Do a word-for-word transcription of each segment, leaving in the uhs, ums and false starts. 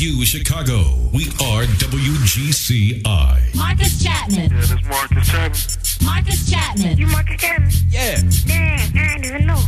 Q, Chicago. We are W G C I. Marcus Chapman. Yeah, that's Marcus Chapman. Marcus Chapman. You Marcus Chapman? Yeah. Damn, I didn't even know.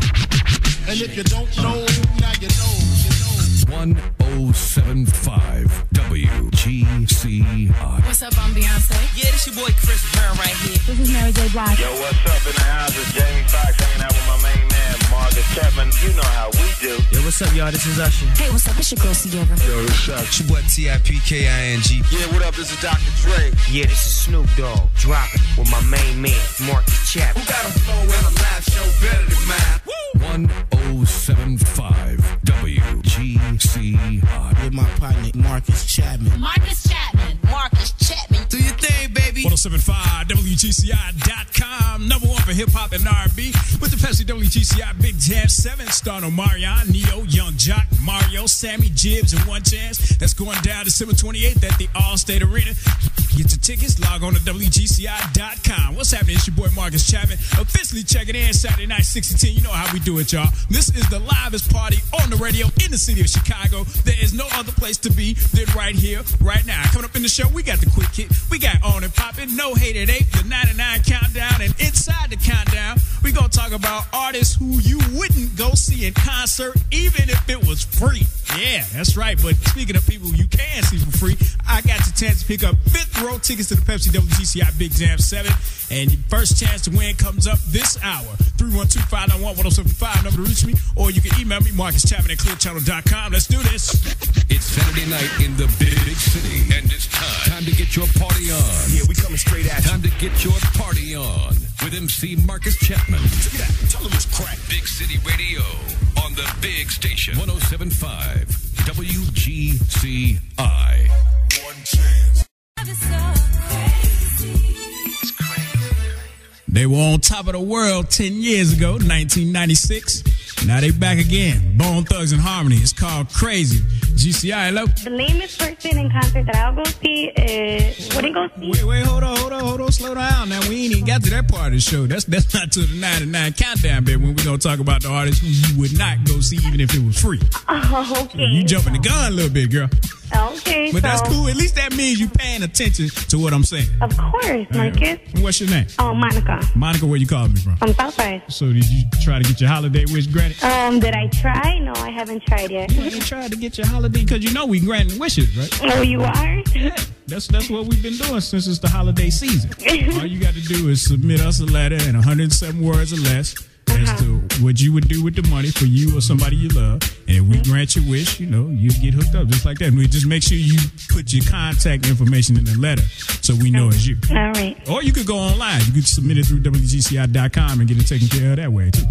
And if you don't know, now you know, you know. one oh seven point five W G C I. What's up, I'm Beyonce. Yeah, this your boy Chris Brown right here. This is Mary J. Blige. Yo, what's up in the house? It's Jamie Foxx hanging out with my main man, Marcus Chapman. You know how we do. Yo, what's up, y'all? This is Usher. Hey, what's up? It's your girl, Sierra. Yo, what's up? It's your boy T I. P K I N G. Yeah, what up? This is Doctor Dre. Yeah, this is Snoop Dogg. Dropping with my main man, Marcus Chapman. Who got a flow and a live show better than mine? Woo! one oh seven point five W G C I. With my partner, Marcus Chapman. Marcus Chapman. Marcus Chapman. Do your thing, baby. one oh seven point five W G C I dot com. Number one for hip-hop and R and B. With the Pepsi W G C I Big Jam seven, starring Omarion, Neo, Young Jock, Mario, Sammy, Jibbs, and One Chance. That's going down December twenty-eighth at the Allstate Arena. Get your tickets. Log on to W G C I dot com. What's happening? It's your boy Marcus Chapman. Officially checking in Saturday night, six to ten. You know how we do it, y'all. This is the livest party on the radio in the city of Chicago. There is no other place to be than right here, right now. Coming up in the show, we got the quick hit. We got On and Poppin', No Hate at eight, the ninety-nine Countdown, and inside the countdown, we're going to talk about artists who you wouldn't go see in concert even if it was free. Yeah, that's right. But speaking of people you can see for free, I got the chance to pick up fifth row tickets to the Pepsi W G C I Big Jam seven. And your first chance to win comes up this hour. three one two, five nine one, one oh seven five. Number to reach me. Or you can email me, Marcus Chapman at Clear Channel dot com. Let's do this. It's Saturday night in the big, big city. And it's time. Time to get your party on. Yeah, we coming straight at you. Time to get your party on. With M C Marcus Chapman. Check it out. Tell them it's crack. Big City Radio. On the big station. one oh seven point five W G C I. One Chance. They were on top of the world ten years ago, nineteen ninety-six. Now they back again. Bone Thugs and Harmony. It's called Crazy. G C I, hello? The lamest person in concert that I'll go see is... What are you going to see? Wait, wait, hold on, hold on, hold on. Slow down. Now, we ain't even got to that part of the show. That's that's not till the ninety-nine Countdown, baby, when we're going to talk about the artists who you would not go see even if it was free. Oh, okay. You jumping the gun a little bit, girl. Okay, But so. That's cool. At least that means you're paying attention to what I'm saying. Of course, Marcus. And what's your name? Oh, Monica. Monica, where you calling me from? From Southside. So did you try to get your holiday wish granted? Um, did I try? No, I haven't tried yet. You haven't tried to get your holiday, because you know we granting wishes, right? Oh, you are? Yeah. That's, that's what we've been doing since it's the holiday season. All you got to do is submit us a letter in one hundred seven words or less. Uh-huh. As to what you would do with the money for you or somebody you love. And if we grant your wish, you know, you get hooked up just like that. And we just make sure you put your contact information in the letter so we know it's you. All right. Or you could go online. You could submit it through W G C I dot com and get it taken care of that way, too.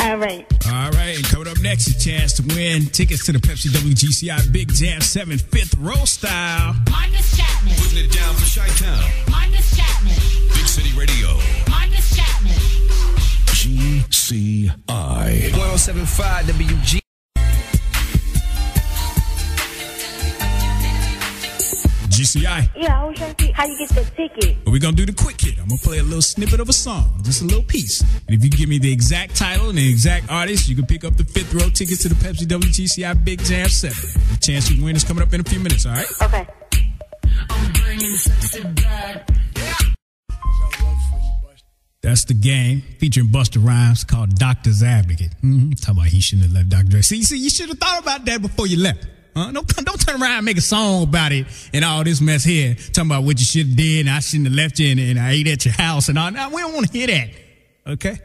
All right. All right. And coming up next, your chance to win tickets to the Pepsi W G C I Big Jam seven, fifth row style. Marcus Chapman. Putting it down for Chi-Town. Marcus Chapman. Big City Radio. Marcus Chapman. G C I one oh seven point five W G. G C I. Yeah, I was trying to see how you get the ticket. Well, we're going to do the quick hit. I'm going to play a little snippet of a song, just a little piece. And if you give me the exact title and the exact artist, you can pick up the fifth row tickets to the Pepsi W G C I Big Jam seven. The chance you win is coming up in a few minutes, all right? Okay. I'm bringing sexy back. That's The Game, featuring Busta Rhymes, called Doctor's Advocate. Mm-hmm. Talking about he shouldn't have left Doctor Dre. See, see, you should have thought about that before you left. Huh? Don't, don't turn around and make a song about it and all this mess here. Talking about what you should have did and I shouldn't have left you and, and I ate at your house and all. Now, we don't want to hear that. Okay?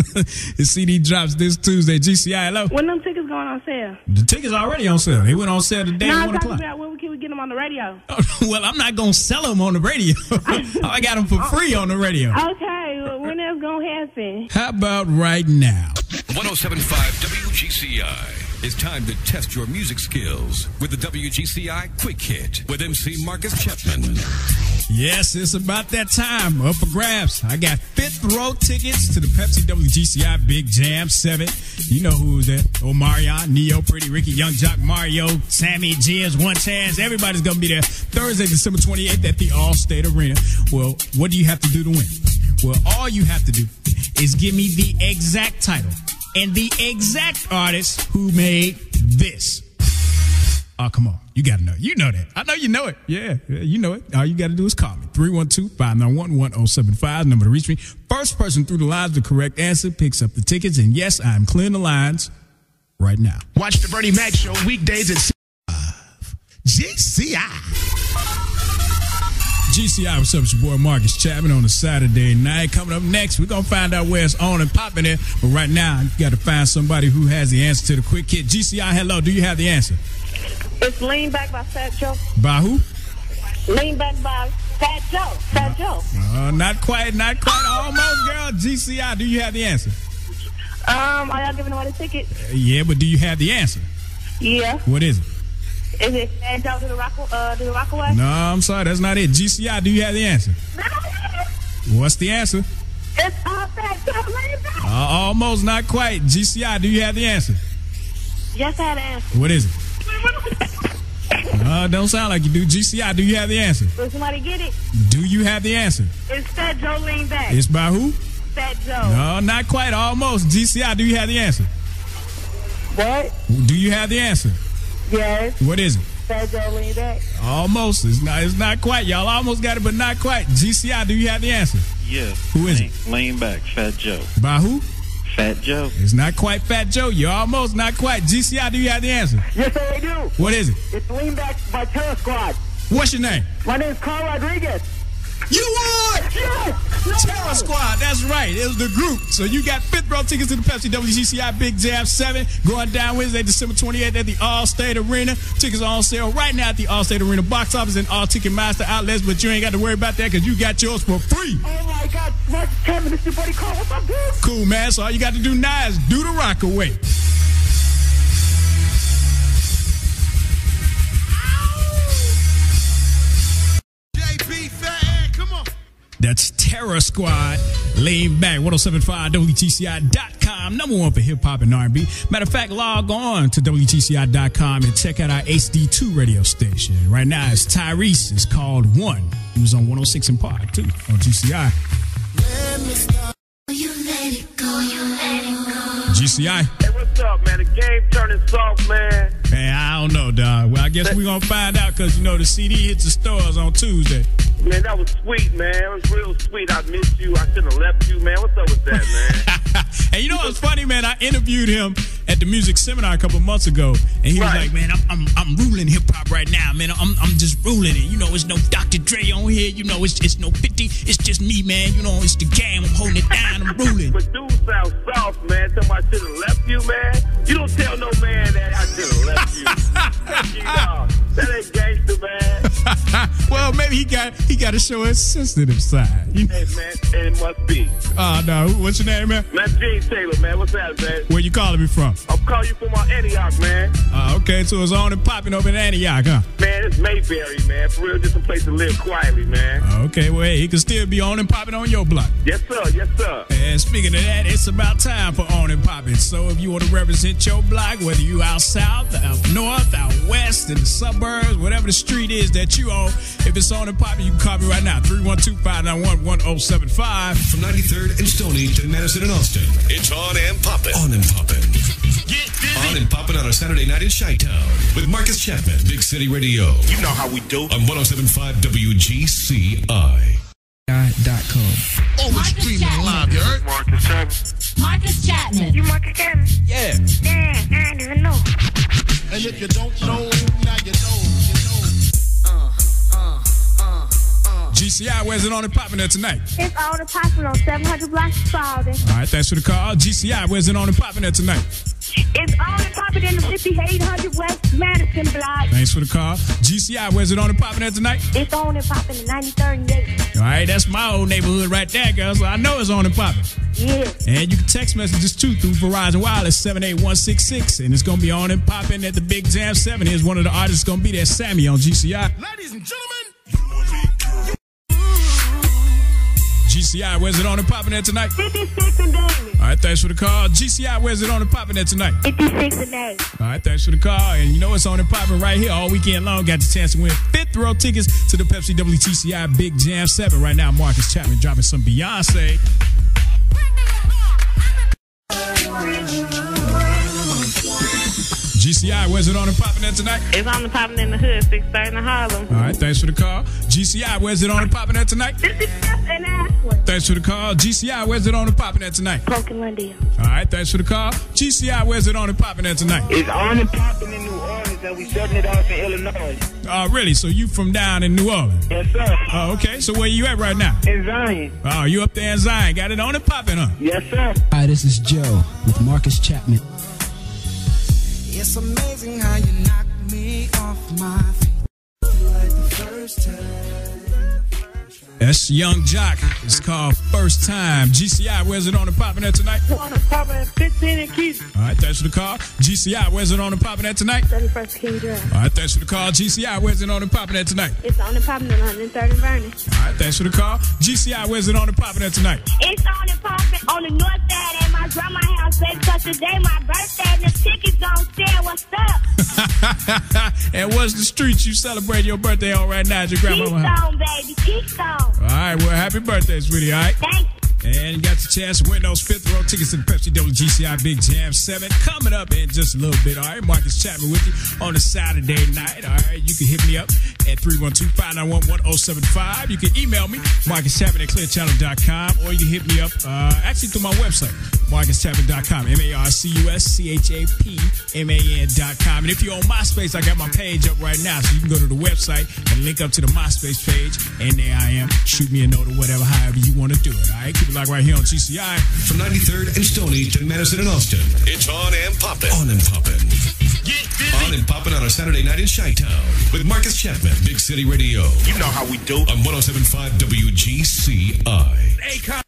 The C D drops this Tuesday. G C I, hello? When them tickets going on sale? The tickets already on sale. They went on sale today no, at one o'clock. When can we get them on the radio? Well, I'm not going to sell them on the radio. I got them for free on the radio. Okay, well, when that's going to happen? How about right now? one oh seven point five W G C I. It's time to test your music skills with the W G C I Quick Hit with M C Marcus Chapman. Yes, it's about that time. Up for grabs. I got fifth row tickets to the Pepsi W G C I Big Jam seven. You know who's there. Omarion, Neo, Pretty Ricky, Young Jock, Mario, Sammy, Jiz, One Chance. Everybody's going to be there Thursday, December twenty-eighth at the Allstate Arena. Well, what do you have to do to win? Well, all you have to do is give me the exact title and the exact artist who made this. Oh, come on. You got to know. You know that. I know you know it. Yeah, yeah you know it. All you got to do is call me. three one two, five nine one, one oh seven five. Number to reach me. First person through the lines, the correct answer, picks up the tickets. And, yes, I'm clearing the lines right now. Watch the Bernie Mac Show weekdays at G C I. G C I, what's up? It's your boy Marcus Chapman on a Saturday night. Coming up next, we're going to find out where it's on and popping it. But right now, you got to find somebody who has the answer to the quick hit. G C I, hello. Do you have the answer? It's Lean Back by Fat Joe. By who? Lean Back by Fat Joe. Fat Joe. Uh, not quite, not quite. Oh, almost, no. Girl. G C I, do you have the answer? Um, Are y'all giving away the ticket? Uh, yeah, but do you have the answer? Yeah. What is it? Is it Fat Joe to the rock, uh, to the rock away? No, I'm sorry, that's not it. G C I, do you have the answer? What's the answer? It's uh, Fat Joe. Lean Back. Uh, almost, not quite. G C I, do you have the answer? Yes, I have the answer. What is it? Uh, don't sound like you do. G C I, do you have the answer? Will somebody get it? Do you have the answer? It's Fat Joe Lean Back. It's by who? Fat Joe. No, not quite. Almost. G C I, do you have the answer? What? Do you have the answer? Yes. What is it? Fat Joe Lean Back. Almost. It's not, it's not quite. Y'all almost got it, but not quite. G C I, do you have the answer? Yes. Who is lean, it? Lean Back, Fat Joe. By who? Fat Joe. It's not quite Fat Joe. You're almost not quite. G C I, do you have the answer? Yes, sir, I do. What is it? It's Lean Back by Terror Squad. What's your name? My name is Carl Rodriguez. You won! Yes! No! Terror Squad, that's right. It was the group. So you got fifth row tickets to the Pepsi W G C I Big Jab seven going down Wednesday, December twenty-eighth at the Allstate Arena. Tickets are on sale right now at the Allstate Arena box office and all Ticketmaster outlets, but you ain't got to worry about that because you got yours for free. Oh, my God. Marcus Chapman, this is your buddy Carl. What's up, dude? Cool, man. So all you got to do now is do the rock away. That's Terror Squad. Lean Back, one oh seven point five, W G C I dot com, number one for hip-hop and R and B. Matter of fact, log on to W G C I dot com and check out our H D two radio station. Right now, it's Tyrese. It's called One. He was on one oh six and Park, too, on G C I. You let it go, you let it go. G C I. Hey, what's up, man? The game turning soft, man. Man, I don't know, dog. Well, I guess we're going to find out because, you know, the C D hits the stores on Tuesday. Man, that was sweet, man. It was real sweet. I missed you. I shouldn't have left you, man. What's up with that, man? And you know what's funny, man? I interviewed him at the music seminar a couple months ago, and he right. was like, man, I'm I'm, I'm ruling hip-hop right now, man. I'm I'm just ruling it. You know, it's no Doctor Dre on here. You know, it's it's no fifty. It's just me, man. You know, it's the game. I'm holding it down. I'm ruling. But dude sounds soft, man. Somebody should have left you, man. You don't tell no man that I should have left you. Thank you, dog. That ain't gangster, man. Well, maybe he got he got to show his sensitive side. Hey, man, it must be. Oh, no. What's your name, man? That's Gene Taylor, man. What's that, man? Where you calling me from? I'm calling you from my Antioch, man. Uh, okay, so it's on and popping over in Antioch, huh? Man, it's Mayberry, man. For real, just a place to live quietly, man. Uh, okay, well, hey, he can still be on and popping on your block. Yes, sir. Yes, sir. And speaking of that, it's about time for on and popping. So if you want to represent your block, whether you out south, out north, out west, in the suburbs, birds, whatever the street is that you own, if it's on and popping, you can call me right now. three one two, five nine one, one oh seven five. From ninety-third and Stoney to Madison and Austin, it's on and popping. On and popping. Get busy. On and popping on a Saturday night in Chi-Town with Marcus Chapman, Big City Radio. You know how we do. On one oh seven point five W G C I. Dot com. Oh, we're streaming live, you heard? Marcus Chapman. Marcus Chapman. You Marcus Chapman? Yeah. Man, I didn't even know. And if you don't know, now you know, you know. Uh, uh, uh, uh. G C I, where's it on and popping at tonight? It's on and popping on seven hundred Block Spalding. All right, thanks for the call. G C I, where's it on and popping at tonight? It's on and popping in the fifty-eight hundred West Madison Block. Thanks for the call. G C I, where's it on and popping at tonight? It's on and popping in ninety thirty-eight. All right, that's my old neighborhood right there, girl, so I know it's on and popping. Yeah. And you can text messages, too, through Verizon Wireless, seven eight one six six. And it's going to be on and popping at the Big Jam seven. Here's one of the artists going to be there, Sammy, on G C I. Ladies and gentlemen. G C I, where's it on and popping at tonight? fifty-six and Daly. All right, thanks for the call. G C I, where's it on and popping at tonight? fifty-six and Daly. All right, thanks for the call. And you know it's on and popping right here all weekend long. Got the chance to win fifth row tickets to the Pepsi W T C I Big Jam seven. Right now, Marcus Chapman dropping some Beyonce. G C I, where's it on and popping at tonight? It's on and popping in the hood, six thirty in Harlem. All right, thanks for the call. G C I, where's it on and popping at tonight? fifty-fifth and Ashland. Thanks for the call. G C I, where's it on and popping at tonight? Pokelandia. All right, thanks for the call. G C I, where's it on and popping at tonight? It's on and popping in New Orleans, and we setting it off in Illinois. Oh, uh, really? So you from down in New Orleans? Yes, sir. Oh, uh, okay. So where you at right now? In Zion. Oh, you up there in Zion. Got it on and popping, huh? Yes, sir. Hi, this is Joe with Marcus Chapman. It's amazing how you knock me off my feet like the first time. That's Young Jock. It's called First Time. G C I, where's it on and popping at tonight? On and popping at fifteen and Keith. All right, thanks for the call. G C I, where's it on and popping at tonight? thirty-first King Drive. All right, thanks for the call. G C I, where's it on and popping at tonight? It's on and popping at one hundred third and Vernon. All right, thanks for the call. G C I, where's it on and popping at tonight? It's on and popping on the north side at my grandma's house. Because today my birthday and the tickets on sale. What's up? And what's the street you celebrate your birthday on right now at your grandma's house? Keystone, baby. Keystone. All right, well, happy birthday, sweetie, all right? Thanks. And you got the chance to win those fifth row tickets to the Pepsi W G C I Big Jam seven coming up in just a little bit, all right? Marcus Chapman with you on a Saturday night, all right? You can hit me up at three one two, five nine one, one oh seven five. You can email me, marcus chapman at clear channel dot com, or you can hit me up uh, actually through my website, marcus chapman dot com, M A R C U S C H A P M A N dot com. And if you're on MySpace, I got my page up right now, so you can go to the website and link up to the MySpace page, and there I am. Shoot me a note or whatever, however you want to do it, all right? Keep it locked right here on G C I. From ninety-third and Stoney to Madison and Austin, it's on and popping. On and popping. On and popping on a Saturday night in Chi-Town with Marcus Chapman, Big City Radio. You know how we do. On one oh seven point five W G C I.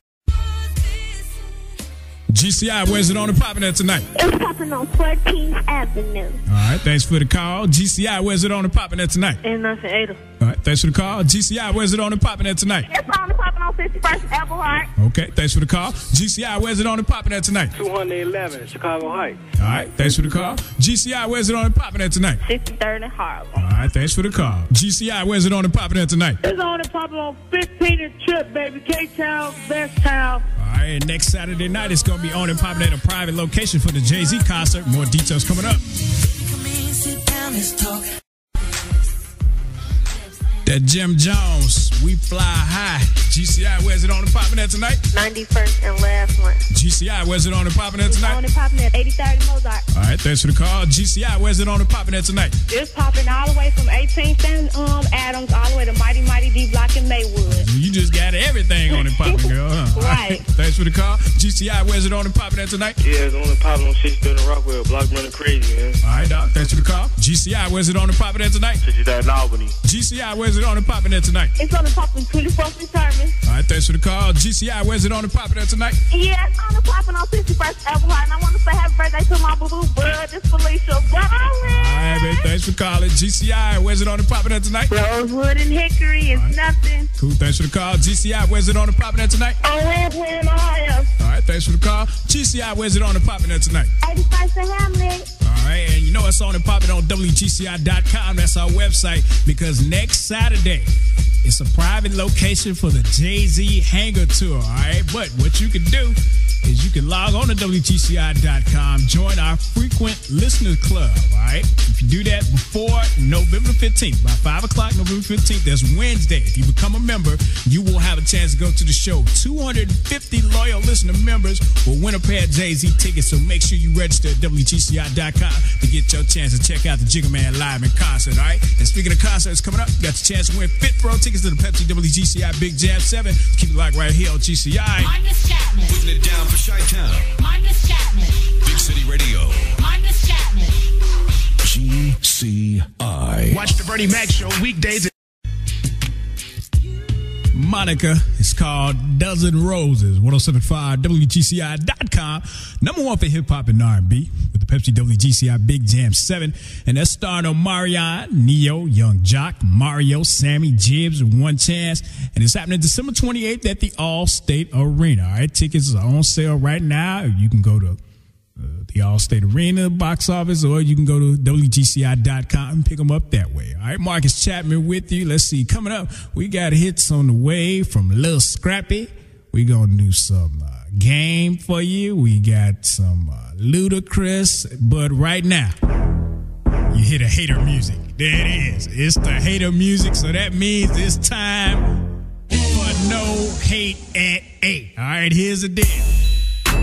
G C I, where's it on and popping at tonight? It's popping on fourteenth Avenue. All right, thanks for the call. G C I, where's it on and popping at tonight? In Nashville. All right, thanks for the call. G C I, where's it on and popping at tonight? It's on and popping on fifty-first Avenue. Okay, thanks for the call. G C I, where's it on and popping at tonight? two eleven, Chicago Heights. All right, thanks for the call. G C I, where's it on and popping at tonight? sixty-third and Harlem. All right, thanks for the call. G C I, where's it on and popping at tonight? It's on and popping on fifteenth and Trip, baby. K-Town, Best Town. All right, next Saturday night, it's going to be on and popping at a private location for the Jay-Z concert. More details coming up. That Jim Jones, We Fly High. G C I, where's it on and popping at tonight? ninety-first and last one. G C I, where's it on and popping at tonight? It's on and popping at eighty-third and Mozart. All right, thanks for the call. G C I, where's it on and popping at tonight? It's popping all the way from eighteenth and um, Adams all the way to Mighty Mighty D Block in Maywood. You just got everything on and popping, girl, huh? Right. Right. Thanks for the call. G C I, where's it on and popping at tonight? Yeah, it's on and popping on sixty-third and Rockwell. Block running crazy, man. All right, Doc, thanks for the call. G C I, where's it on and popping at tonight? sixty-third and Albany. G C I, where's it on and popping there tonight? It's on and popping twenty-fourth and Thurman. All right, thanks for the call. G C I, where's it on and popping there tonight? Yeah, it's on and popping on fifty-first Avenue, and I want to say happy birthday to my blue bud. It's Felicia Bowling. All right, man, thanks for calling. G C I, where's it on and popping there tonight? Rosewood and Hickory is right. Nothing. Cool, thanks for the call. G C I, where's it on and popping there tonight? Rosewood and Ohio. All right, thanks for the call. G C I, where's it on and popping there tonight? eighty-first and Hamlet. All right, and you know it's on and popping on W G C I dot com. That's our website, because next Saturday it's a private location for the Jay-Z Hangar Tour, all right? But what you can do is you can log on to W G C I dot com, join our frequent listener club, all right? If you do that before November fifteenth, by five o'clock, November fifteenth, that's Wednesday. If you become a member, you will have a chance to go to the show. two hundred fifty loyal listener members will win a pair of Jay-Z tickets, so make sure you register at W G C I dot com to get your chance to check out the Jigga Man live in concert, all right? And speaking of concerts coming up, you got the chance to win fifth row tickets to the Pepsi W G C I Big Jam seven. Keep it locked right here on G C I. Marcus Chapman. Putting it down for Chi-Town. Marcus Chapman. Big City Radio. Marcus Chapman. G C I. Watch the Bernie Mac Show weekdays. Monica. It's called Dozen Roses. one oh seven point five W G C I dot com. Number one for hip-hop and R and B with the Pepsi W G C I Big Jam seven. And that's starring Omarion, Neo, Young Jock, Mario, Sammy, Jibbs, One Chance. And it's happening December twenty-eighth at the Allstate Arena. All right, tickets are on sale right now. You can go to Uh, the Allstate Arena box office, or you can go to W G C I dot com and pick them up that way. All right, Marcus Chapman with you. Let's see. Coming up, we got hits on the way from Lil Scrappy. We're going to do some uh, game for you. We got some uh, Ludacris, but right now... hear the hater music. There it is. It's the hater music, so that means it's time for No Hate at eight. All right, here's the deal.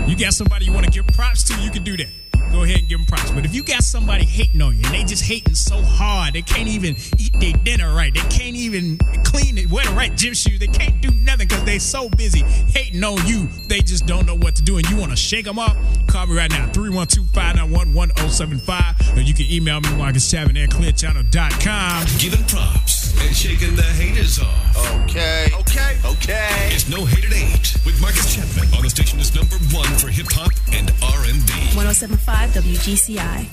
You got somebody you want to give props to, you can do that. Go ahead and give them props. But if you got somebody hating on you and they just hating so hard, they can't even eat their dinner right, they can't even clean it, wear the right gym shoes, they can't do nothing because they so busy hating on you, they just don't know what to do, and you want to shake them off, call me right now, three one two, five nine one, one oh seven five, or you can email me, Marcus Chapman at clear channel dot com. Giving props and shaking the haters off. Okay. Okay. Okay. It's No Hate at eight with Marcus Chapman on the station is number one for hip-hop and R and B. one oh seven point five W G C I.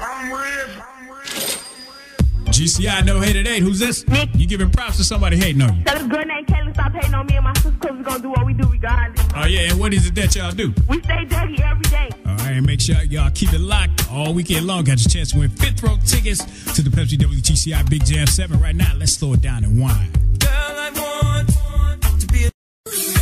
I'm rib, I'm rib, I'm rib. G C I, No Hate at eight. Who's this? Nick. You giving props to somebody hating on you. That girl named Kelly stop hating on me and my sister because we're going to do what we do regardless. Oh, yeah. And what is it that y'all do? We stay dirty every day. All right. Make sure y'all keep it locked all weekend long. Got your chance to win fifth row tickets to the Pepsi W G C I Big Jam seven. Right now, let's slow it down and whine. Girl, I want, want to be a... G C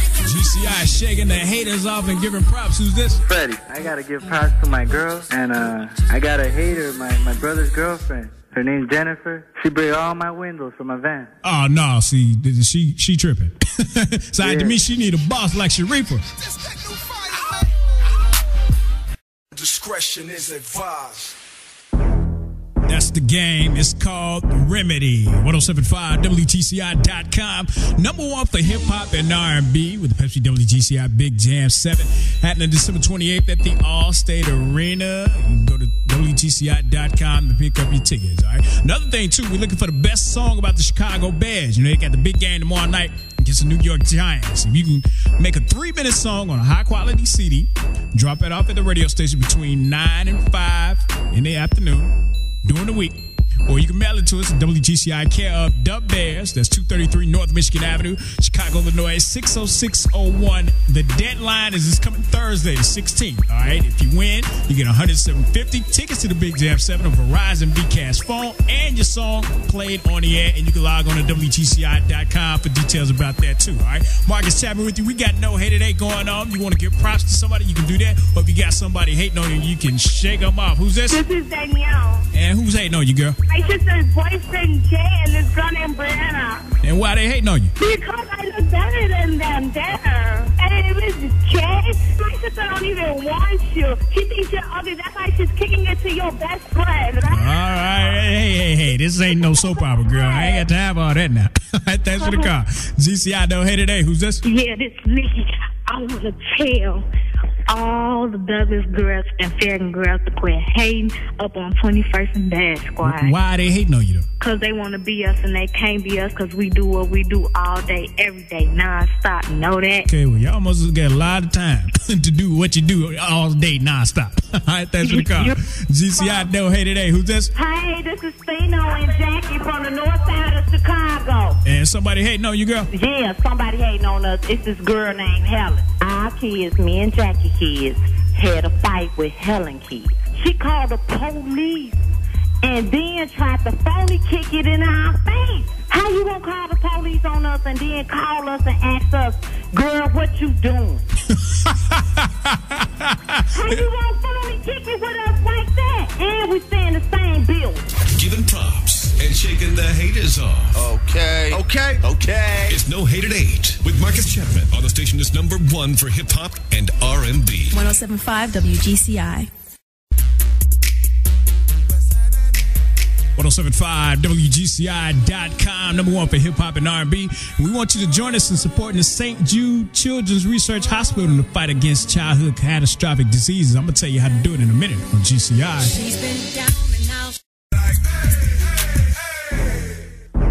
I shaking the haters off and giving props. Who's this? Freddie. I gotta give props to my girl, and uh, I got a hater, my, my brother's girlfriend. Her name's Jennifer. She broke all my windows from my van. Oh, no. See, she she tripping. Side yeah. to me, she need a boss like Sharifa. Discretion is advised. That's the game. It's called Remedy. one oh seven point five W G C I dot com. Number one for hip-hop and R and B with the Pepsi W G C I Big Jam seven. Happening December twenty-eighth at the Allstate Arena. You can go to W G C I dot com to pick up your tickets. All right. Another thing, too, we're looking for the best song about the Chicago Bears. You know, they got the big game tomorrow night against the New York Giants. If you can make a three-minute song on a high-quality C D, drop it off at the radio station between nine and five in the afternoon. During the week, or you can mail it to us at W G C I care of Dub Bears. That's two thirty-three North Michigan Avenue, Chicago, Illinois, six oh six oh one. The deadline is this coming Thursday, the sixteenth. All right, if you win, you get one hundred seven dollars and fifty cents tickets to the Big Jam seven on Verizon V CAS phone and your song played on the air. And you can log on to W G C I dot com for details about that too. All right, Marcus Chapman with you. We got No Hate at eight going on. You want to give props to somebody, you can do that. Or if you got somebody hating on you, you can shake them off. Who's this? This is Danielle. And who's hating on you, girl? My sister's boyfriend, Jay, and this girl named Brianna. And why they hating on you? Because I look better than them there. And it was Jay. My sister don't even want you. She thinks you're ugly. That's why she's kicking it to your best friend. All right. Hey, hey, hey. This ain't no soap opera, girl. I ain't got to have all that now. Thanks for the call. G C I Don't Hate Today. Who's this? Yeah, this is Nikki. I want to tell all the Douglas girls and Fairton girls to quit hating up on twenty-first and Bad Squad. Why are they hating on you, though? Because they want to be us and they can't be us because we do what we do all day, every day, nonstop. Know that? Okay, well, y'all must get a lot of time to do what you do all day, nonstop. All right, thanks for the call. G C I Don't Hate Today. Who's this? Hey, this is Fino and Jackie from the north side of Chicago. And somebody hating on you, girl? Yeah, somebody hating on us. It's this girl named Helen. Our kids, me and Jackie kids, had a fight with Helen kids. She called the police and then tried to phony kick it in our face. How you gonna call the police on us and then call us and ask us, girl, what you doing? How you gonna phony kick it with us like that? And we stay in the same building. Giving props and shaking the haters off. Okay. Okay. Okay. It's No Hate at eight with Marcus Chapman on the station that's number one for hip-hop and R and B. one oh seven point five W G C I. one oh seven point five W G C I dot com, number one for hip-hop and R and B. We want you to join us in supporting the Saint Jude Children's Research Hospital in the fight against childhood catastrophic diseases. I'm going to tell you how to do it in a minute on G C I. She's been down and out.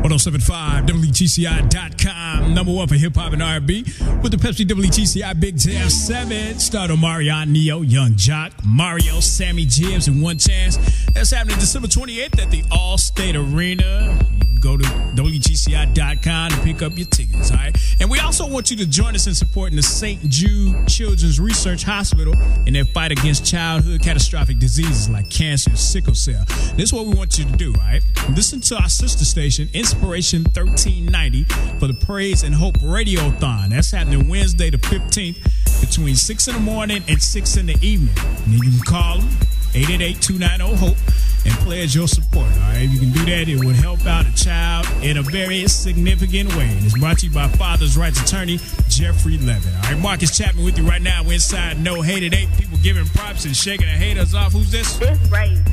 one oh seven point five W G C I dot com, number one for hip-hop and R and B with the Pepsi W G C I Big Jam seven. Start on Omarion, Neo, Young Jock, Mario, Sammy, Jibbs, and One Chance. That's happening December twenty-eighth at the Allstate Arena. You can go to W G C I dot com to pick up your tickets, all right? And we also want you to join us in supporting the Saint Jude Children's Research Hospital in their fight against childhood catastrophic diseases like cancer and sickle cell. This is what we want you to do, all right? Listen to our sister station, Inspiration thirteen ninety, for the Praise and Hope Radiothon. That's happening Wednesday the fifteenth between six in the morning and six in the evening. And you can call them, eight eight eight, two nine zero, HOPE. and pledge your support. All right, if you can do that, it would help out a child in a very significant way. And it's brought to you by Father's Rights Attorney Jeffrey Levin. All right, Marcus Chapman with you right now. We're inside No Hate It Ain't. People giving props and shaking the haters off. Who's this? This Raven.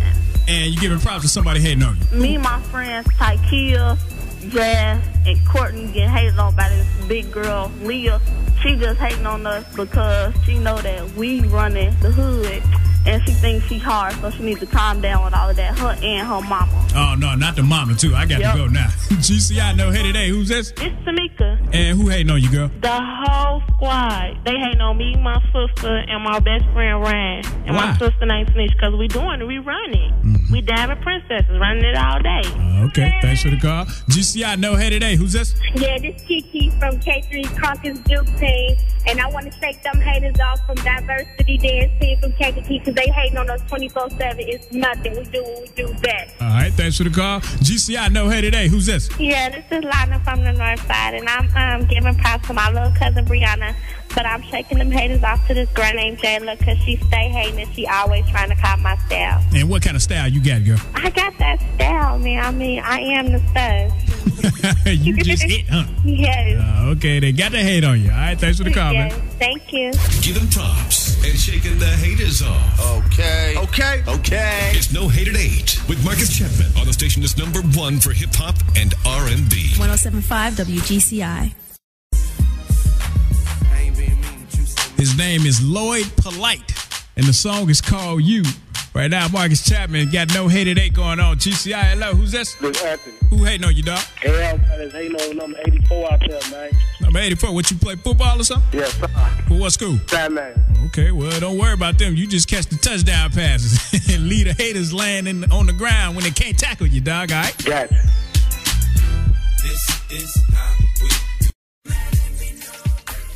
And you giving props to somebody hating on you. Me, my friends, Tykia, Jazz, and Courtney getting hated on by this big girl, Leah. She just hating on us because she know that we running the hood, and she thinks she hard, so she needs to calm down with all of that, her and her mama. Oh, no, not the mama, too. I got yep. to go now. G C I No Hate Today. Who's this? It's Tamika. And who hating on you, girl? The whole squad. They hating on me, my sister, and my best friend, Ryan. And Why? my sister named Snitch, because we doing it. We running. Mm-hmm. We diving princesses, running it all day. Uh, okay, thanks for the call. G C I No Hate Today. Who's this? Yeah, this Kiki from K three Caucus Duke team, and I want to shake them haters off from Diversity Dance team from K three, because they hating on us twenty-four seven. It's nothing. We do what we do best. All right, thanks for the call. G C I No Hate Today. Who's this? Yeah, this is Lana from the North Side, and I'm um, giving props to my little cousin Brianna, but I'm shaking them haters off to this girl named Jayla, because she stay hating and she always trying to cop my style. And what kind of style you got, girl? I got that style, man. I mean, I am the stuff. You just hit, huh? Yes. Uh, okay, they got the hate on you. All right, thanks for the call, yes, man. Thank you. Giving props and shaking the haters off. Okay. Okay. Okay. It's No Hate at eight with Marcus Chapman on the station that's number one for hip-hop and R and B. one oh seven point five W G C I. His name is Lloyd Polite, and the song is called You. Right now, Marcus Chapman got No Hate It Ain't going on. G C I, hello, who's this? This Anthony. Who hating on you, dog? Hell, man, it's hating on number eighty-four out there, man. Number eighty-four, what, you play football or something? Yes, sir. For what school? Sandman. Okay, well, don't worry about them. You just catch the touchdown passes and leave the haters laying in, on the ground when they can't tackle you, dog, all right? Gotcha. This is how we...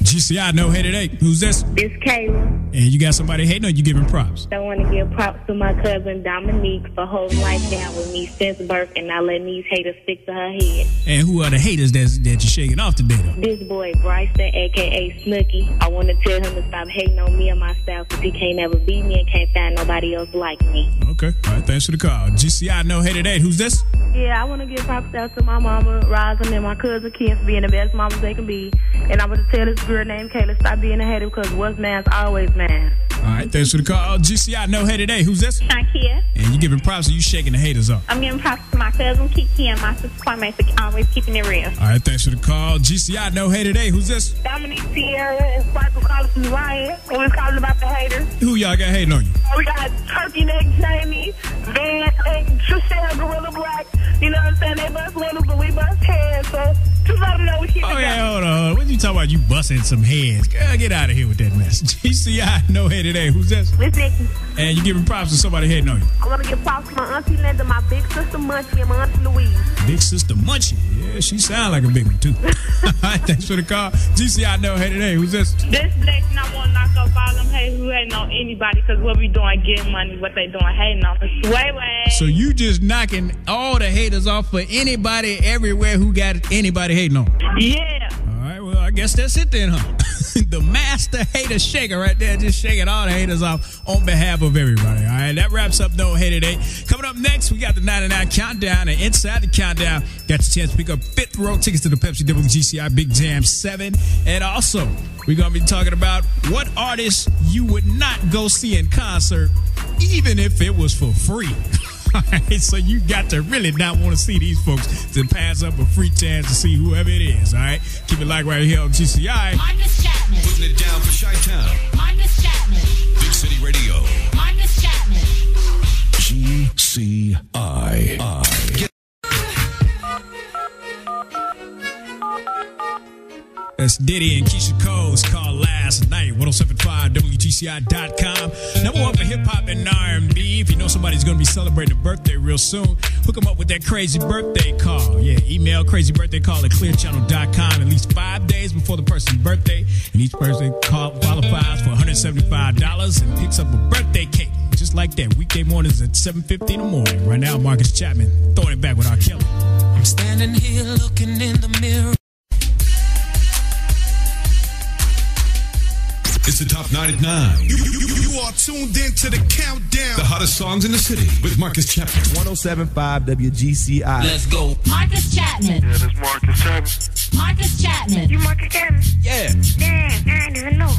G C I No Hate It Ain't. Who's this? It's Kayla. And you got somebody hating on you, giving props? I want to give props to my cousin Dominique for holding life down with me since birth and not letting these haters stick to her head. And who are the haters that's, that you're shaking off today, though? This boy Bryson, a k a. Snooki. I want to tell him to stop hating on me and myself because he can't ever beat me and can't find nobody else like me. Okay. All right. Thanks for the call. G C I No Hate It Ain't. Who's this? Yeah, I want to give props out to my mama, Rosin, and my cousin Ken for being the best mamas they can be. And I want to tell this girl named Kayla, stop being a hater because what's man's always man. All right, thanks for the call. G C I No Hate Today. Who's this? Shakia. And you giving props or you shaking the haters off? I'm giving props to my cousin Kiki and my sister Kwame for always keeping it real. All right, thanks for the call. G C I No Hate Today. Who's this? Dominique, Sierra, and Sparkle calling from Ryan. And we're calling about the haters. Who y'all got hating on you? We got Turkey Neck, Jamie, Van, and Trishelle, Gorilla Black. You know what I'm saying? They bust windows, but we bust heads. So just let them know we keep it going. Oh, yeah, hold on. What you talking about? You busting some heads. Girl, get out of here with that mess. G C I No Hate Today. Today. Who's this? It's Nikki. And you giving props to somebody hating on you? I want to give props to my auntie Linda, my big sister Munchie, and my auntie Louise. Big sister Munchie? Yeah, she sound like a big one, too. All right, thanks for the call. G C I No Hate Today. Who's this? This Black, and I want to knock up all them haters who hating on anybody, because what we doing getting money, what they doing hating on us. Way, way. So you just knocking all the haters off for anybody everywhere who got anybody hating on? Yeah. All right, well, I guess that's it then, huh? The master hater shaker right there, just shaking all the haters off on behalf of everybody. All right, that wraps up No Hate Today. Coming up next, we got the ninety-nine Countdown, and inside the Countdown, got your chance to pick up fifth row tickets to the Pepsi W G C I Big Jam seven. And also, we're going to be talking about what artists you would not go see in concert, even if it was for free. All right, so you got to really not want to see these folks to pass up a free chance to see whoever it is, all right? Keep it locked right here on G C I. Marcus Chapman. Putting it down for Chi-Town. Marcus Chapman. Big City Radio. Marcus Chapman. G C I I. That's Diddy and Keisha Cole's Call Last Night, one oh seven point five W G C I dot com. Number one for hip-hop and R and B. If you know somebody's going to be celebrating a birthday real soon, hook them up with that crazy birthday call. Yeah, email crazy birthday call at clear channel dot com at least five days before the person's birthday. And each person call qualifies for one hundred seventy-five dollars and picks up a birthday cake. Just like that, weekday mornings at seven fifty in the morning. Right now, Marcus Chapman throwing it back with R. Kelly. I'm standing here looking in the mirror. It's the Top nine at nine. You, you, you are tuned in to the countdown. The hottest songs in the city with Marcus Chapman. one oh seven point five W G C I. Let's go. Marcus Chapman. Yeah, that's Marcus Chapman. Marcus Chapman. You Marcus Chapman? Yeah. Damn, I didn't even know.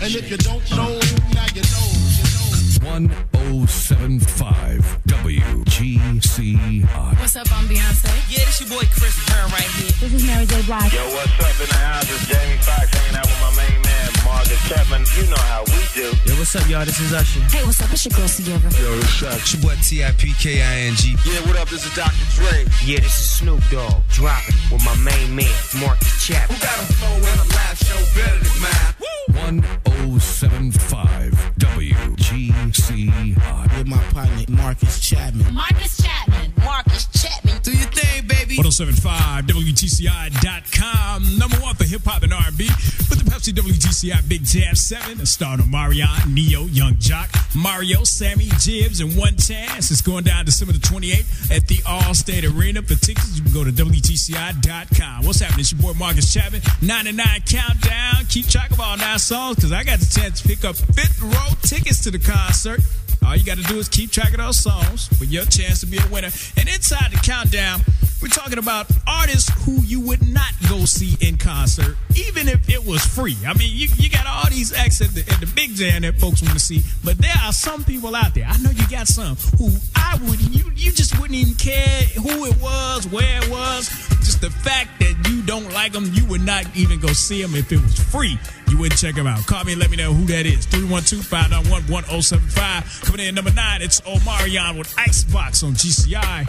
And if you don't know, now you know. You know. one oh seven point five W G C I. What's up, I'm Beyonce. Yeah, this your boy Chris Brown right here. This is Mary J. Blige. Yo, what's up in the house? It's Jamie Foxx hanging out with my main man, Marcus Chapman. You know how we do. Yo, what's up, y'all? This is Usher. Hey, what's up? It's your girl, Sierra. Yo, what's up? It's your boy T I. P K I N G. Yeah, what up? This is Doctor Dre. Yeah, this is Snoop Dogg. Dropping with my main man, Marcus Chapman. Who got a flow and a live show better than mine? Woo! one oh seven point five W G C I. With my partner, Marcus Chapman. Marcus Chapman. Marcus Chapman. Do your thing, baby. one oh seven point five W G C I dot com. Number one for hip-hop and R and B. With the Pepsi W G C I Big Jab seven. And starring Omarion, Neo, Young Jock, Mario, Sammy, Jibbs, and One Chance. It's going down December the twenty-eighth at the Allstate Arena. For tickets, you can go to W G C I dot com. What's happening? It's your boy, Marcus Chapman. nine to nine Countdown. Keep track of all nine songs, because I got the chance to pick up fifth row tickets to the concert. All you got to do is keep track of those songs for your chance to be a winner. And inside the countdown, we're talking about artists who you would not go see in concert, even if it was free. I mean, you, you got all these acts at the, at the big jam that folks want to see, but there are some people out there, I know you got some, who I would, you, you just wouldn't even care who it was, where it was. Just the fact that you don't like them, you would not even go see them if it was free. You wouldn't check them out. Call me and let me know who that is. three one two, five nine one, one oh seven five. Coming in at number nine, it's Omarion with Icebox on G C I.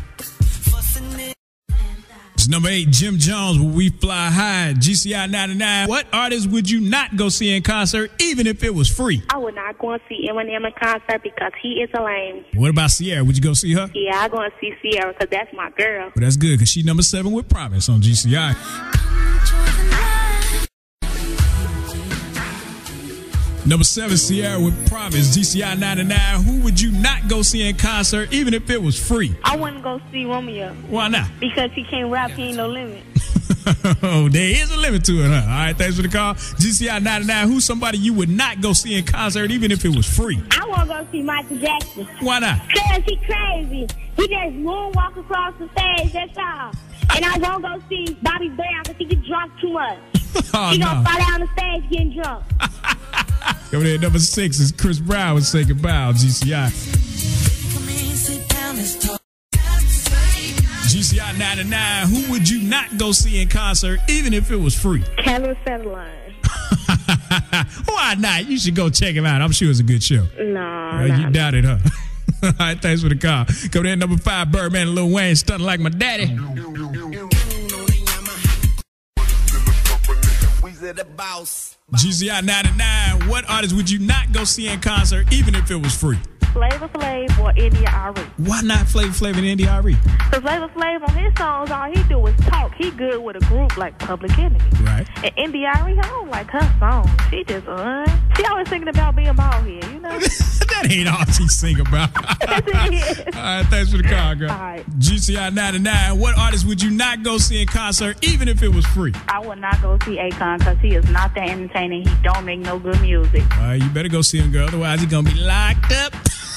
It's number eight, Jim Jones, Will We Fly High, G C I ninety-nine. What artist would you not go see in concert, even if it was free? I would not go and see Eminem in concert because he is a lame. What about Sierra? Would you go see her? Yeah, I go and see Sierra because that's my girl. Well, that's good because she's number seven with Promise on G C I. Number seven, Sierra with Promise, G C I ninety-nine. Who would you not go see in concert, even if it was free? I wouldn't go see Romeo. Why not? Because he can't rap, he ain't no limit. Oh, there is a limit to it, huh? All right, thanks for the call. G C I ninety-nine, who's somebody you would not go see in concert, even if it was free? I won't go see Michael Jackson. Why not? Because he's crazy. He just moonwalk across the stage, that's all. And I won't go see Bobby Brown because he gets drunk too much. Oh, he gonna no. fall down the stage getting drunk. Over there, number six is Chris Brown with Say Goodbye on G C I. G C I ninety-nine, who would you not go see in concert, even if it was free? Kevin Federline. Why not? You should go check him out. I'm sure it's a good show. No, well, you doubted her. All right, thanks for the call. Coming in number five, Birdman and Lil Wayne, Stunning Like My Daddy. G C I ninety-nine, what artist would you not go see in concert, even if it was free? Flavor Flav or India Arie. Why not Flavor Flav and India Arie? Because Flavor Flav on his songs, all he do is talk. He good with a group like Public Enemy. Right. And India Arie, I don't like her songs. She just, uh, she always thinking about being bald here, you know? That ain't all she sing about. All right, thanks for the call, girl. All right. G C I ninety-nine, what artist would you not go see in concert, even if it was free? I would not go see Akon because he is not that entertaining. He don't make no good music. All right, you better go see him, girl. Otherwise, he's going to be locked up.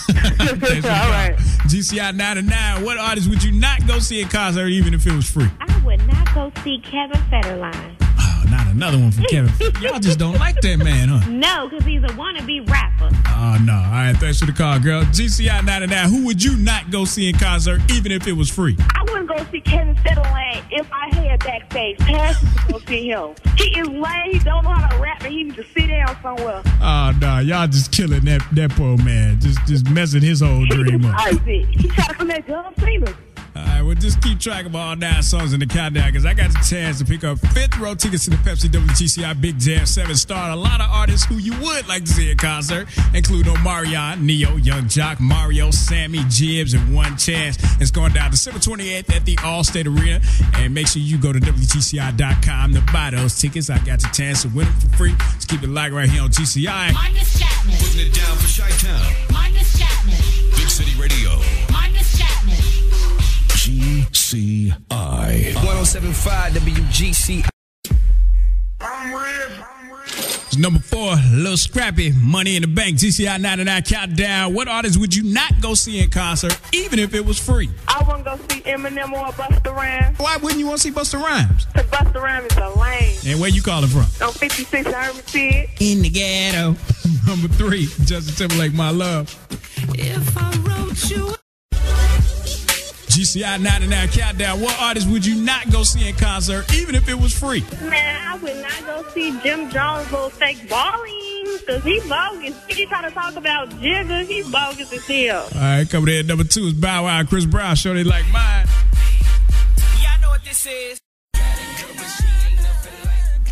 All right. G C I ninety-nine, what artist would you not go see in concert, even if it was free? I would not go see Kevin Federline. Oh, not another one for Kevin. Y'all just don't like that man, huh? No, because he's a wannabe rapper. Oh, no. All right, thanks for the call, girl. G C I ninety-nine, who would you not go see in concert, even if it was free? I wouldn't go see Kevin Federline if I had backstage passes to go see him. He is lame. He don't know how to rap, and he needs to sit down somewhere. Oh, no. Y'all just killing that, that poor man. Just just messing his whole dream up. He tried to collect dumb singers. All right, well, just keep track of all nine songs in the countdown because I got the chance to pick up fifth row tickets to the Pepsi W G C I Big Jam seven star. A lot of artists who you would like to see in concert, including Omarion, Neo, Young Jock, Mario, Sammy, Jibbs, and One Chance. It's going down December twenty-eighth at the Allstate Arena. And make sure you go to W G C I dot com to buy those tickets. I got the chance to win them for free. Let's keep it locked right here on G C I. Marcus Chapman. Putting it down for Chi-Town. Marcus Chapman. Big City Radio. Marcus Chapman. G C I one oh seven point five W G C I. I'm red. I'm red. Number four, Lil Scrappy, Money in the Bank. G C I ninety-nine Countdown. What artist would you not go see in concert, even if it was free? I wouldn't go see Eminem or Busta Rhymes. Why wouldn't you want to see Busta Rhymes? Because Busta Rhymes is a lame. And where you calling from? On fifty-six Hermitage. In the ghetto. Number three, Justin Timberlake, My Love. If I wrote you... G C I ninety-nine Countdown. What artist would you not go see in concert, even if it was free? Man, I would not go see Jim Jones' little fake balling, because he bogus. He trying to talk about Jibbs. He bogus as hell. All right, coming in number two is Bow Wow, Chris Brown. Sure they like mine. Y'all know what this is.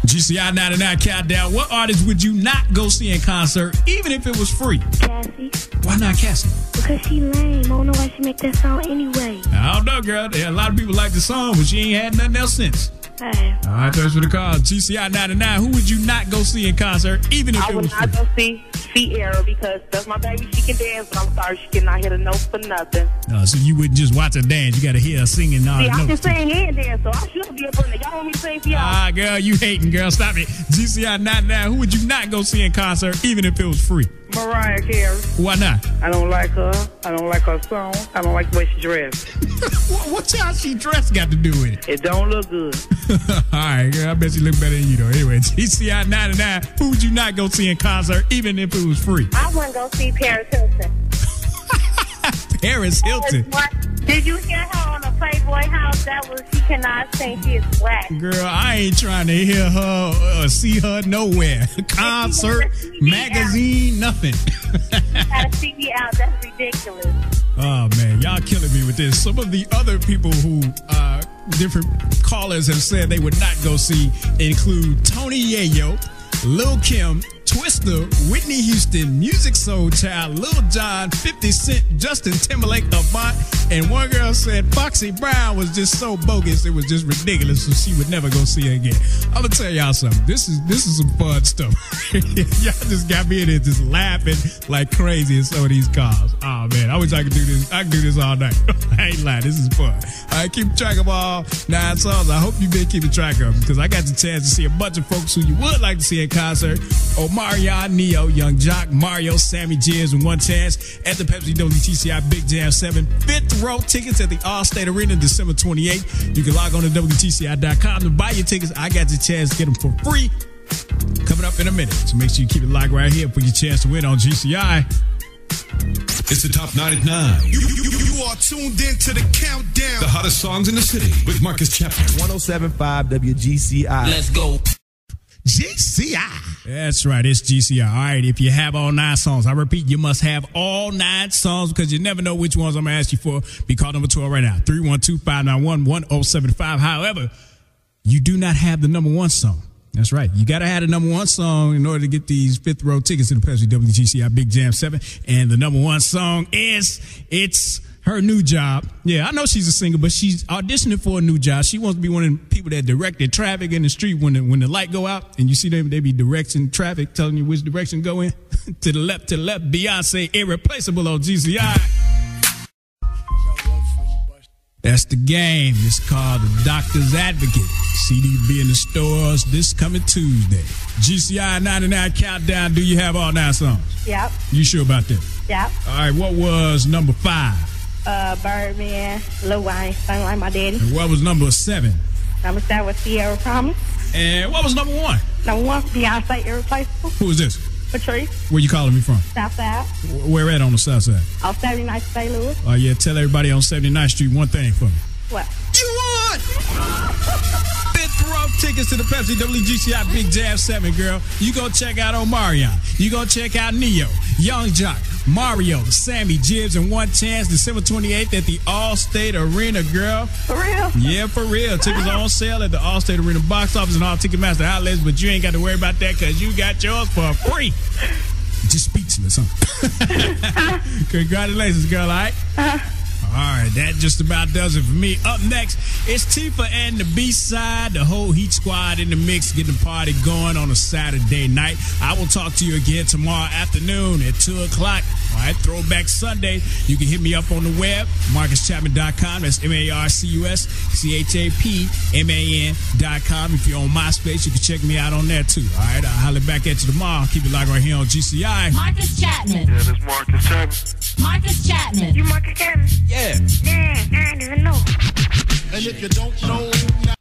G C I ninety-nine Countdown. What artist would you not go see in concert, even if it was free? Cassie. Why not Cassie? Because she lame. I don't know why she make that song anyway. I don't know, girl. A lot of people like the song, but she ain't had nothing else since. All right. All right, thanks for the call. G C I ninety-nine. Who would you not go see in concert, even if I it was free? I would not go see Sierra because that's my baby. She can dance, but I'm sorry she cannot hit a note for nothing. No, so you wouldn't just watch her dance. You got to hear her singing. See, I notes. Can sing and dance, so I should be up on it. Y'all want me to sing for y'all? Ah, girl, you hating, girl. Stop it. G C I ninety-nine. Who would you not go see in concert, even if it was free? Mariah Carey. Why not? I don't like her. I don't like her song. I don't like the way she dressed. what, what's how she dressed got to do with it? It don't look good. Alright, girl, I bet she look better than you though. Anyway, G C I ninety-nine. Who would you not go see in concert, even if it was free? I wouldn't go see Paris Hilton. Paris Hilton. Did you hear her on the Playboy House? That was, she cannot sing. She is whack. Girl, I ain't trying to hear her or see her nowhere. Concert, magazine, nothing. You gotta see me out. That's ridiculous. Oh, man. Y'all killing me with this. Some of the other people who uh, different callers have said they would not go see include Tony Yayo, Lil' Kim, Twista, Whitney Houston, Music Soul Child, Lil Jon, fifty Cent, Justin Timberlake, Avant, and one girl said Foxy Brown was just so bogus, it was just ridiculous, so she would never go see her again. I'm gonna tell y'all something. This is this is some fun stuff. Y'all just got me in there just laughing like crazy at some of these calls. Oh man, I wish I could do this. I could do this all night. I ain't lying. This is fun. All right, keep track of all nine songs. I hope you've been keeping track of them because I got the chance to see a bunch of folks who you would like to see in concert. Omar. Omarion, Neo, Young Jock, Mario, Sammy, Jibbs, and One Chance at the Pepsi W G C I Big Jam seven. Fifth row tickets at the Allstate Arena December twenty-eighth. You can log on to W G C I dot com to buy your tickets. I got the chance to get them for free coming up in a minute. So make sure you keep it locked right here for your chance to win on G C I. It's the Top nine at nine. You, you, you, you are tuned in to the countdown. The hottest songs in the city with Marcus Chapman. one oh seven point five W G C I. Let's go. G C I. That's right, it's G C I. All right, if you have all nine songs, I repeat, you must have all nine songs because you never know which ones I'm going to ask you for. Be called number twelve right now, three one two, five nine one, one oh seven five. However, you do not have the number one song. That's right. You got to have the number one song in order to get these fifth row tickets to the Pepsi W G C I Big Jam seven. And the number one song is, it's her new job. Yeah, I know she's a singer, but she's auditioning for a new job. She wants to be one of the people that directed traffic in the street when the, when the light go out and you see them, they be directing traffic, telling you which direction go in. To the left, to the left, Beyonce, Irreplaceable on G C I. That's The Game. It's called The Doctor's Advocate. C D be in the stores this coming Tuesday. G C I ninety-nine Countdown. Do you have all nine songs? Yep. You sure about that? Yep. All right, what was number five? Uh, Birdman, Lil Wayne, Sound Like My Daddy. And what was number seven? Number seven was Sierra Promise. And what was number one? Number one, Beyonce, Irreplaceable. Who is this? Patrice. Where you calling me from? Southside. Where at on the Southside? On seventy-ninth, Saint Louis. Oh, uh, yeah, tell everybody on seventy-ninth Street one thing for me. What? You won! Fifth row tickets to the Pepsi W G C I Big Jam seven, girl. You go check out Omarion. You go check out Neo, Young Jock, Mario, Sammy, Jibbs, and One Chance December twenty-eighth at the Allstate Arena, girl. For real? Yeah, for real. Tickets are on sale at the Allstate Arena box office and all Ticketmaster outlets, but you ain't got to worry about that because you got yours for free. Just speechless, huh? Congratulations, girl, all right? Uh-huh. Alright, that just about does it for me. Up next, it's Tifa and the B-Side, the whole Heat Squad in the mix, getting the party going on a Saturday night. I will talk to you again tomorrow afternoon at two o'clock. Alright, Throwback Sunday. You can hit me up on the web, marcus chapman dot com. That's M A R C U S C H A P M A N dot com. If you're on MySpace, you can check me out on there too. Alright, I'll holler back at you tomorrow. Keep it locked right here on G C I. Marcus Chapman. Yeah, that's Marcus Chapman. Marcus Chapman. You Marcus Chapman? Yeah. Yeah, I didn't even know. And if you don't know now.